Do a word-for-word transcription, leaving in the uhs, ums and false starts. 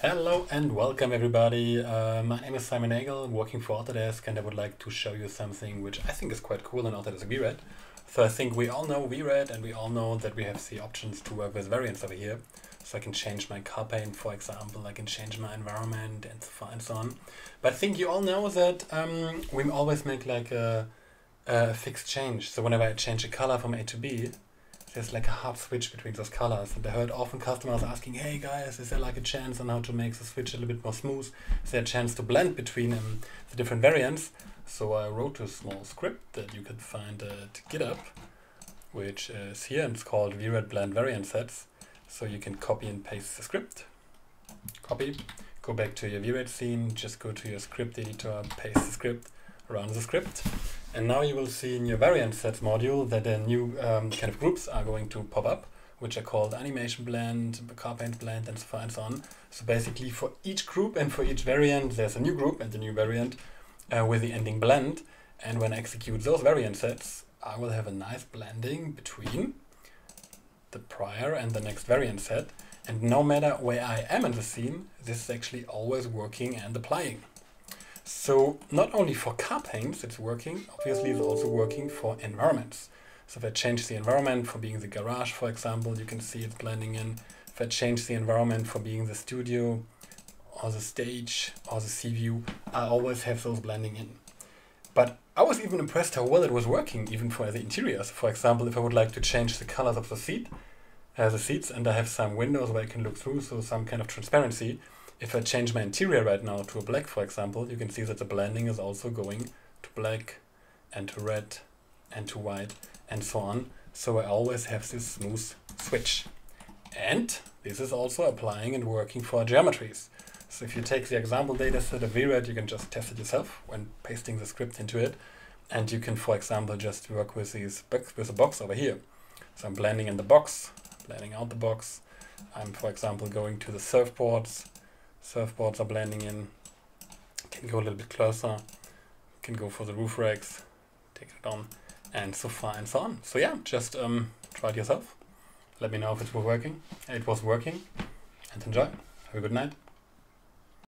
Hello and welcome everybody. Uh, my name is Simon Nagel, I'm working for Autodesk, and I would like to show you something which I think is quite cool in Autodesk V RED. So I think we all know V RED, and we all know that we have the options to work with variants over here. So I can change my car paint, for example, I can change my environment and so far and so on. But I think you all know that um, we always make like a, a fixed change. So whenever I change a color from A to B, there's like a hard switch between those colors, and I heard often customers asking, hey guys, is there like a chance on how to make the switch a little bit more smooth? Is there a chance to blend between um, the different variants? So I wrote a small script that you can find at GitHub, which is here, and it's called VRED blend variant sets. So you can copy and paste the script, copy, go back to your VRED scene, just go to your script editor, paste the script, run the script. And now you will see in your variant sets module that the new um, kind of groups are going to pop up, which are called animation blend, car paint blend, and so far and so on. So basically for each group and for each variant, there's a new group and a new variant uh, with the ending blend. And when I execute those variant sets, I will have a nice blending between the prior and the next variant set. And no matter where I am in the scene, this is actually always working and applying. So not only for car paints it's working, obviously it's also working for environments. So if I change the environment for being the garage, for example, you can see it's blending in. If I change the environment for being the studio or the stage or the sea view, I always have those blending in. But I was even impressed how well it was working even for the interiors. For example, if I would like to change the colors of the seat, uh, the seats, and I have some windows where I can look through, so some kind of transparency. If I change my interior right now to a black, for example, you can see that the blending is also going to black and to red and to white and so on. So I always have this smooth switch. And this is also applying and working for geometries. So if you take the example data set of VRED, you can just test it yourself when pasting the script into it. And you can, for example, just work with these box, with a box over here. So I'm blending in the box, blending out the box. I'm, for example, going to the surfboards. Surfboards are blending in. Can go a little bit closer. Can go for the roof racks. Take it on, and so far and so on. So yeah, just um, try it yourself. Let me know if it was working. It was working, and enjoy. Have a good night.